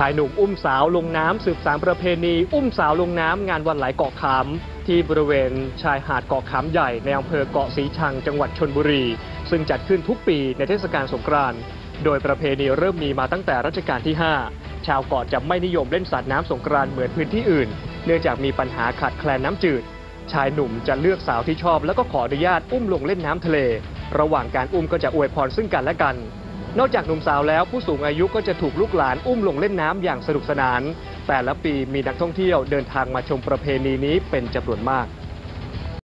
ชายหนุ่มอุ้มสาวลงน้ำสืบสารประเพณีอุ้มสาวลงน้ำงานวันไหลเกาะขามที่บริเวณชายหาดเกาะขามใหญ่ในอำเภอเกาะสีชังจังหวัดชลบุรีซึ่งจัดขึ้นทุกปีในเทศกาลสงกรานต์โดยประเพณีเริ่มมีมาตั้งแต่รัชกาลที่ 5 ชาวเกาะจะไม่นิยมเล่นสาดน้ำสงกรานต์เหมือนพื้นที่อื่นเนื่องจากมีปัญหาขาดแคลนน้ำจืดชายหนุ่มจะเลือกสาวที่ชอบแล้วก็ขออนุญาตอุ้มลงเล่นน้ำทะเลระหว่างการอุ้มก็จะอวยพรซึ่งกันและกันนอกจากหนุ่มสาวแล้วผู้สูงอายุก็จะถูกลูกหลานอุ้มลงเล่นน้ำอย่างสนุกสนานแต่ละปีมีนักท่องเที่ยวเดินทางมาชมประเพณีนี้เป็นจำนวนมาก